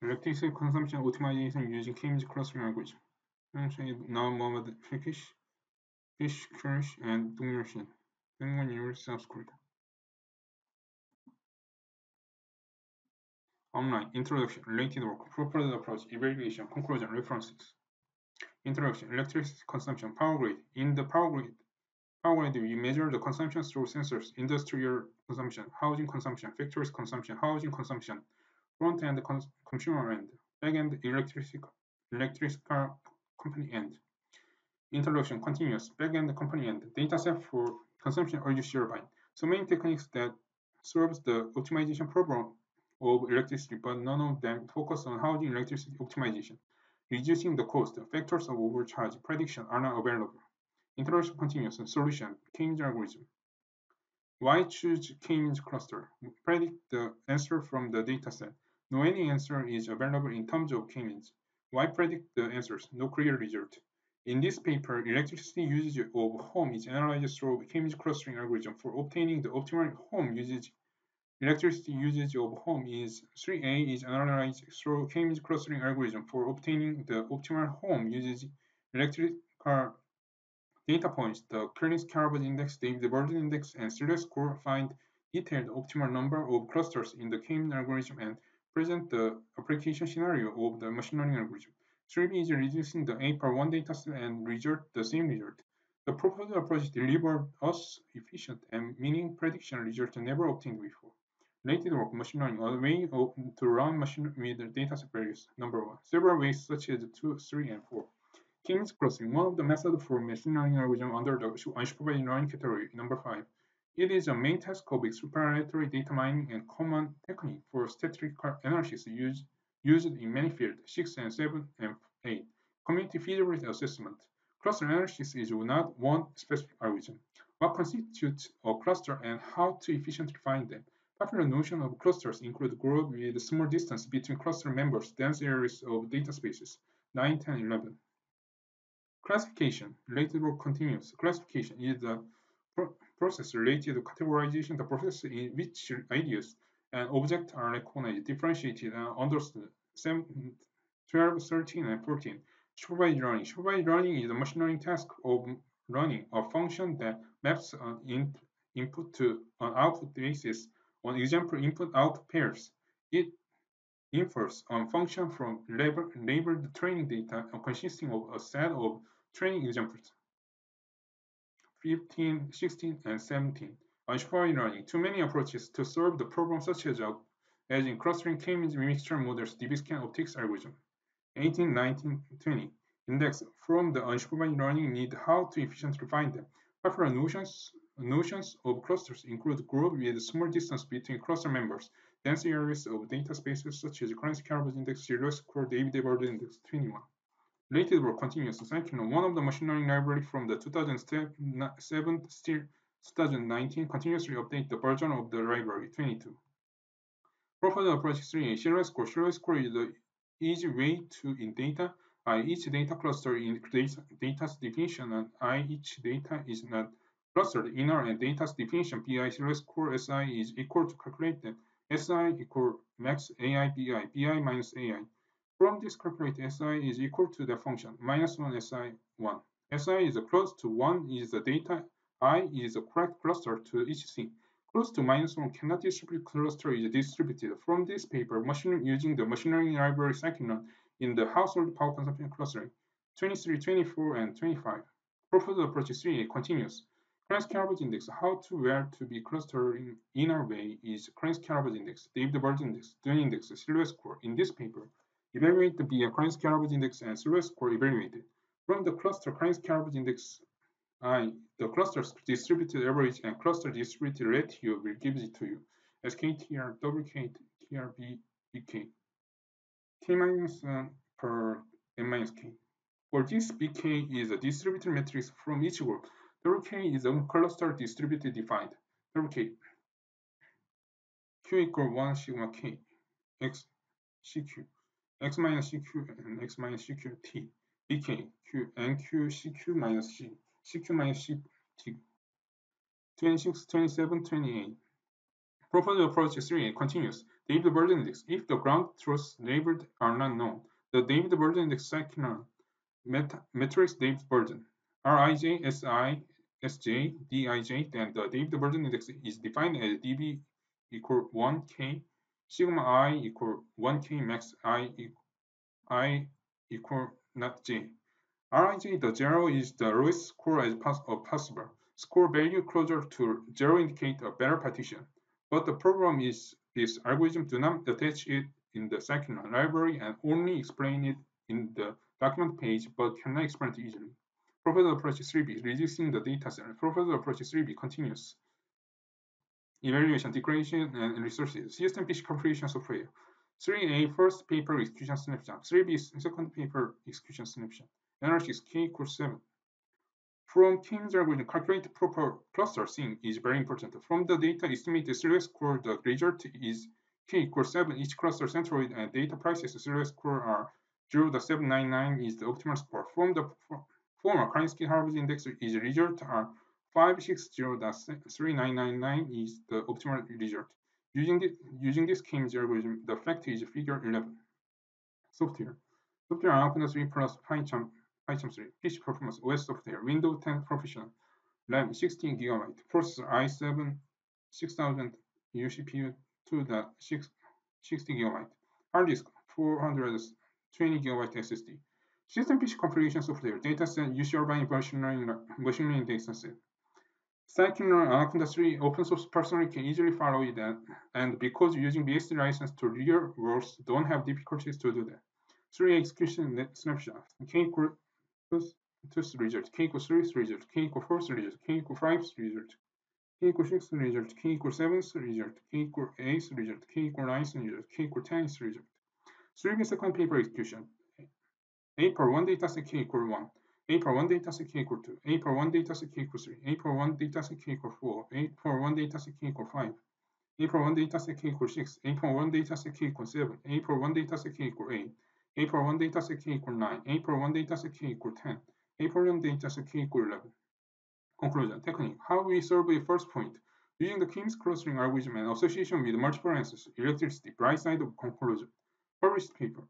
Practice consumption optimization using K-means classroom language. Function is now more freakish, fish, crush, and domination. Sungkyunkwan University subscript. Online, introduction, related work, proposed approach, evaluation, conclusion, references. Introduction, electricity consumption, power grid. In the power grid, we measure the consumption through sensors, industrial consumption, housing consumption, factories consumption, housing consumption, front-end consumer end, back-end electrical company end. Introduction, continuous, back-end company end, data set for consumption or use turbine. So many techniques that serves the optimization problem of electricity, but none of them focus on housing electricity optimization, reducing the cost, factors of overcharge, prediction are not available. Introduction, continuous, and solution, K-means algorithm. Why choose K-means cluster? Predict the answer from the dataset. No any answer is available in terms of K-means. Why predict the answers? No clear result. In this paper, electricity usage of home is analyzed through K-means clustering algorithm for obtaining the optimal home usage. Electricity usage of home is 3A is analyzed through K-means clustering algorithm for obtaining the optimal home usage. Electrical data points, the Calinski-Harabasz index, Davies-Bouldin index, and Silhouette score find detailed optimal number of clusters in the K-means algorithm and present the application scenario of the machine learning algorithm. 3B is reducing the APAR1 dataset and result the same result. The proposed approach delivered us efficient and meaning prediction results never obtained before. Related work, machine learning, a way to run machine with data set values. Number one, several ways such as 2, 3, and 4. K-means clustering, one of the methods for machine learning algorithm under the unsupervised learning category. Number 5, it is a main task of exploratory data mining and common technique for statistical analysis used in many fields. 6 and 7 and 8, community feasibility assessment. Cluster analysis is not one specific algorithm. What constitutes a cluster and how to efficiently find them? Popular notion of clusters include groups with a small distance between cluster members, dense areas of data spaces. 9, 10, 11. Classification, related work continues. Classification is the process related to categorization, the process in which ideas and objects are recognized, differentiated, and understood. 7, 12, 13, and 14. Supervised learning. Supervised learning is a machine learning task of learning a function that maps an input to an output basis. On example, input-output pairs. It infers a function from labeled training data consisting of a set of training examples. 15, 16, and 17. Unsupervised learning. Too many approaches to solve the problem, such as in clustering K-means mixture models, DB scan, OPTICS algorithm. 18, 19, 20. Index from the unsupervised learning need how to efficiently find them. Popular notions of clusters include groups with small distance between cluster members, dense areas of data spaces such as Calinski-Harabasz index, Silhouette score, Davies-Bouldin index. 21. Related work continues. Sungkyunkwan, one of the machine learning library from the 2007 till 2019, continuously update the version of the library. 22. Proposed approach 3A. Silhouette score. Silhouette score is the easy way to in data. I each data cluster in data's definition, and I each data is not clustered inner and data's definition. BI Silhouette score SI is equal to calculate that SI equal max AI BI, BI minus AI. From this calculate SI is equal to the function -1 SI 1. SI is close to 1 is the data I is a correct cluster to each thing. Close to -1 cannot distribute cluster is distributed. From this paper, machine using the machine learning library scikit-learn in the household power consumption clustering. 23, 24, and 25. Proposed approach 3A continues. Calinski-Harabasz index, how to where to be clustering in our way is Calinski-Harabasz index, Davies-Bouldin index, Dunn index, Silhouette score. In this paper, evaluate the Calinski-Harabasz index and Silhouette score evaluated. From the cluster Calinski-Harabasz index I, the cluster's distributed average and cluster distributed ratio will give it to you. SKTR, WK, TRB, BK. K-1 per N-K. For this, BK is a distributed matrix from each group. WK is a cluster distributed defined. WK Q equal 1 sigma K X CQ X minus CQ and X minus CQ T BK Q NQ CQ minus C CQ minus C T 26, 27, 28 Properly approach is three and continuous. Davies-Bouldin index. If the ground truths labeled are not known, the Davies-Bouldin index scikit-learn matrix Davies-Bouldin Rij, Si, Sj, Dij, then the Davies-Bouldin index is defined as Db equal 1k, sigma I equal 1k max I equal not j. Rij, the zero is the lowest score as possible. Score value closer to zero indicate a better partition. But the problem is this algorithm do not attach it in the scikit-learn library and only explain it in the document page, but cannot explain it easily. Proposed approach 3B, reducing the data set. Proposed approach 3B, continuous evaluation, declaration, and resources. System pitch completion software. 3A, first paper execution snapshot. 3B, second paper execution snapshot. Analysis K equals 7. From Kim's algorithm, calculate proper cluster thing is very important. From the data estimated Silhouette score, the result is K equals 7. Each cluster centroid and data prices Silhouette score are 0.799 is the optimal score. From the former Calinski-Harabasz index, is result are 560.3999 is the optimal result. Using this Kim's algorithm, the fact is figure 11. Software Anaconda 3 plus PyCharm 3, PC performance, OS software, Windows 10 professional, RAM 16GB, processor i7 6000 CPU 2.60GB, hard disk 420GB SSD. System PC configuration software, dataset, UCR by machine learning dataset. Scikit-learn Anaconda 3 open source personally can easily follow it, and because using BSD license to real worlds don't have difficulties to do that. 3 execution snapshot. K equals 2 result, K equals 3 result, K equals 4 result, K equals 5 result, K equals 6 result, K equals 7 result, K equals 8 result, K equals 9 result, K equals 10 result. 3B second paper execution. APAR1 dataset K equals 1, APAR1 dataset K equals 2, APAR1 dataset K equals 3, APAR1 dataset K equals 4, APAR1 dataset K equals 5, APAR1 dataset K equals 6, APAR1 dataset K equals 7, APAR1 dataset K equals 8. APAR1 dataset K equal 9, APAR1 dataset K equal 10, APAR1 dataset K equal 11. Conclusion, technique, how we solve a first point. Using the Kim's clustering algorithm and association with multiple answers, electricity, bright side of conclusion. Published paper.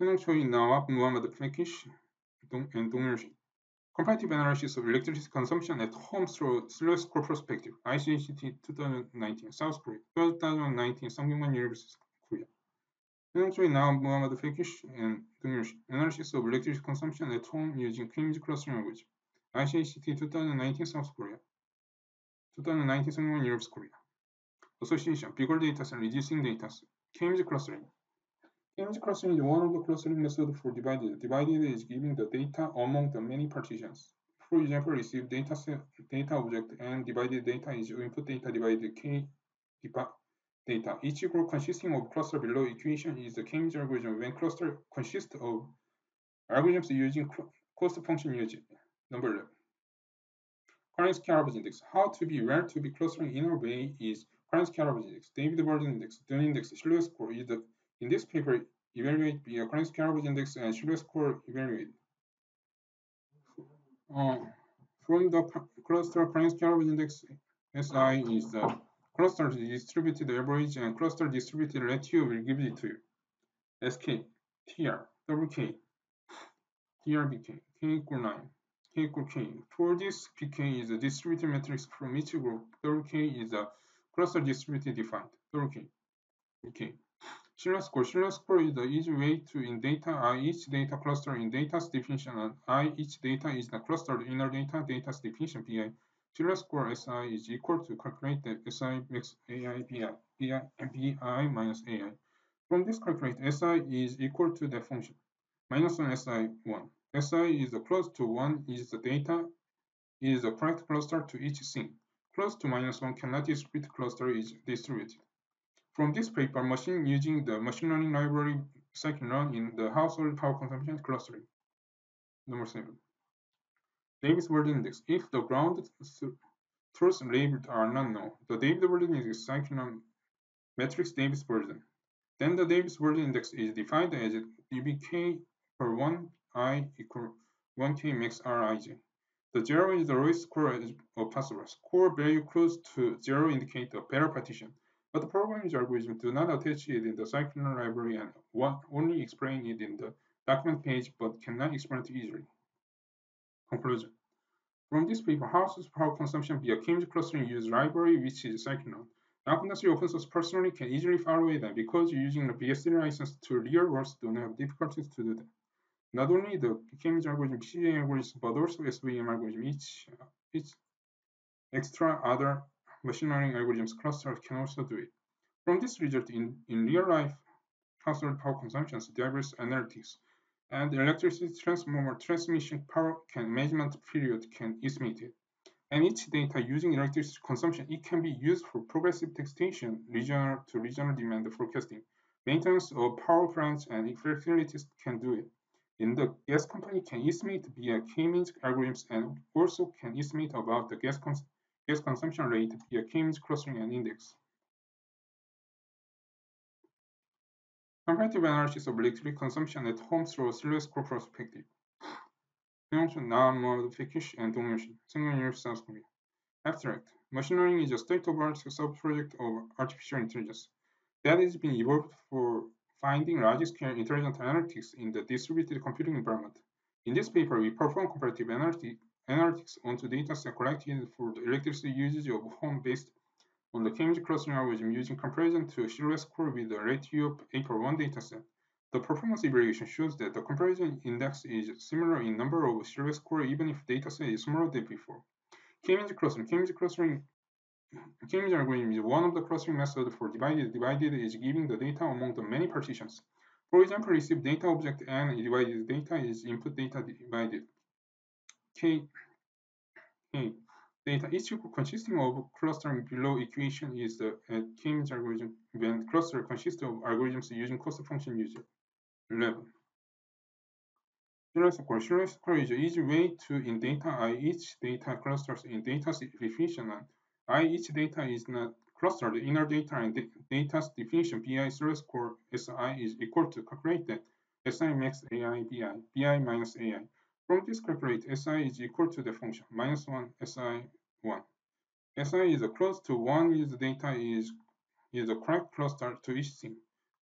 Comparative analysis of electricity consumption at home through Silhouette score perspective, ICACT2019, South Korea, 2019, Sungkyunkwan University, Korea. Now, Muhammad Fakish and Dungirshi. Analysis of electricity consumption at home using Kim's clustering algorithm. ICACT 2019 South Korea. 2019 Sungkyunkwan University Korea. Association, bigger data and reducing data. Kim's clustering. Kim's clustering is one of the clustering methods for divided. Divided is giving the data among the many partitions. For example, receive data set, data object, and divided data is input data divided K data. Each group consisting of cluster below equation is the K-means algorithm when cluster consists of algorithms using cost function usage. Number 11. Calinski-Harabasz index. How to be where to be clustering in a way is Calinski-Harabasz index. Davies-Bouldin index. Dunn index. Silhouette score is the. In this paper, evaluate via Calinski-Harabasz index and Silhouette score evaluate. From the cluster Calinski-Harabasz index, SI is the cluster distributed average and cluster distributed ratio will give it to you. SK, TR, WK, TRBK, K equal 9, K equal K. For this, PK is a distributed matrix from each group. WK is a cluster distributed defined. WK, BK. Silhouette score is the easy way to in data I each data cluster in data's definition and I each data is the cluster inner data data's definition BI. Silhouette score SI is equal to calculate the SI max AI BI minus AI. From this calculate, SI is equal to the function minus 1 SI 1. SI is the close to 1 is the data is the correct cluster to each thing. Close to minus 1 cannot distribute cluster is distributed. From this paper, machine using the machine learning library scikit-learn in the household power consumption clustering. Number 7. Davies-Bouldin index. If the ground truths labeled are not known, the Davies-Bouldin index scikit-learn matrix Davies-Bouldin. Then the Davies-Bouldin index is defined as dbk per 1 I equal 1k max rij. The zero is the lowest score possible. Score value close to zero indicates a better partition, but the programming algorithms do not attach it in the scikit-learn library and only explain it in the document page, but cannot explain it easily. Conclusion. From this paper, how does power consumption via K-means clustering use library, which is scikit-learn? Anaconda 3 open source personally can easily follow it, and because using the BSD license to real worlds don't have difficulties to do that. Not only the K-means algorithm, CA algorithm, but also SVM algorithm, each extra other machine learning algorithms clusters can also do it. From this result, in real life, cluster power consumptions, diverse analytics, and electricity transformer transmission power can measurement period can estimate it. And each data using electricity consumption, it can be used for progressive taxation, regional to regional demand forecasting, maintenance of power plants, and facilities can do it. In the gas company can estimate via K-means algorithms and also can estimate about the gas consumption rate via K-means clustering and index. Comparative analysis of electricity consumption at home through a Silhouette perspective. Seongchun, Nam, Fekish, and Dongyeosin, Sungkyunkwan University, South Korea. Abstract. Machine learning is a state-of-art sub-project of artificial intelligence that has been evolved for finding large-scale intelligent analytics in the distributed computing environment. In this paper, we perform comparative analytics onto data set collected for the electricity usage of home based on the K-means clustering algorithm using comparison to a Silhouette score with the ratio of APAR1 dataset. The performance evaluation shows that the comparison index is similar in number of Silhouette score even if dataset is smaller than before. K-means algorithm is one of the clustering methods for divided. Divided is giving the data among the many partitions. For example, receive data object and divided data is input data divided. Data each group consisting of clustering below equation is the K-means algorithm when cluster consists of algorithms using cost function user. 11. Silhouette score is an easy way to in data I each data clusters in data definition and I each data is not clustered. The inner data and data's definition BI Silhouette score SI is equal to calculate that SI max AI BI, BI minus AI. From this calculate, SI is equal to the function minus 1 SI 1. SI is close to 1 is the data is the correct cluster to each thing.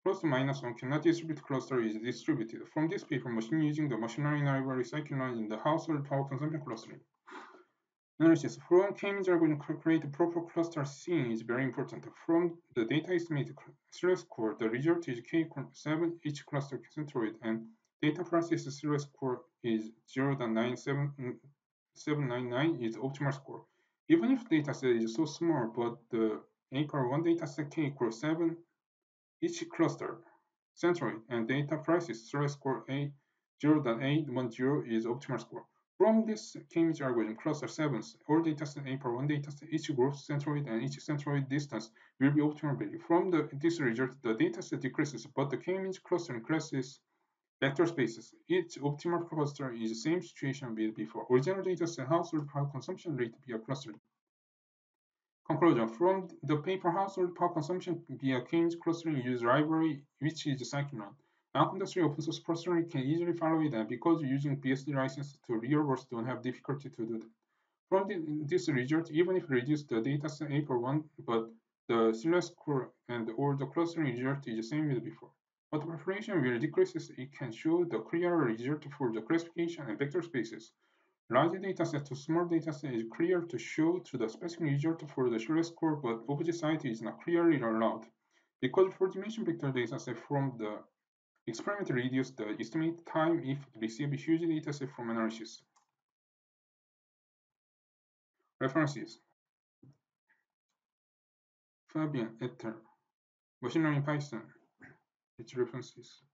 Close to minus 1 cannot distribute cluster is distributed. From this paper, machine using the machine learning library scikit-learn in the household power consumption clustering. Analysis from K-means algorithm calculate proper cluster seeing is very important. From the data estimate Silhouette score, the result is K7 each cluster centroid and data process Silhouette score is 0.97799 is the optimal score. Even if data set is so small, but the APAR1 data set K equals 7, each cluster centroid and data process Silhouette score A 0.810 is optimal score. From this K-means algorithm, cluster 7, all data set APAR1 data set, each group centroid and each centroid distance will be optimal value. From this result, the data set decreases, but the K-means clustering classes vector spaces. Each optimal cluster is the same situation with before. Original data set household power consumption rate via clustering. Conclusion. From the paper household power consumption via K-means clustering use library, which is scikit-learn. Anaconda 3 open source personally can easily follow it, and because using BSD license to real worlds don't have difficulty to do that. From this result, even if reduce the data set APAR1, but the Silhouette score and all the clustering result is the same with before. But the preparation will decreases, it can show the clearer result for the classification and vector spaces. Large dataset to small dataset is clear to show to the specific result for the Silhouette score, but object size is not clearly allowed. Because 4-dimension vector dataset from the experiment reduce the estimate time if receive huge dataset from analysis. References. Fabian Etter, Machine Learning Python. Its references.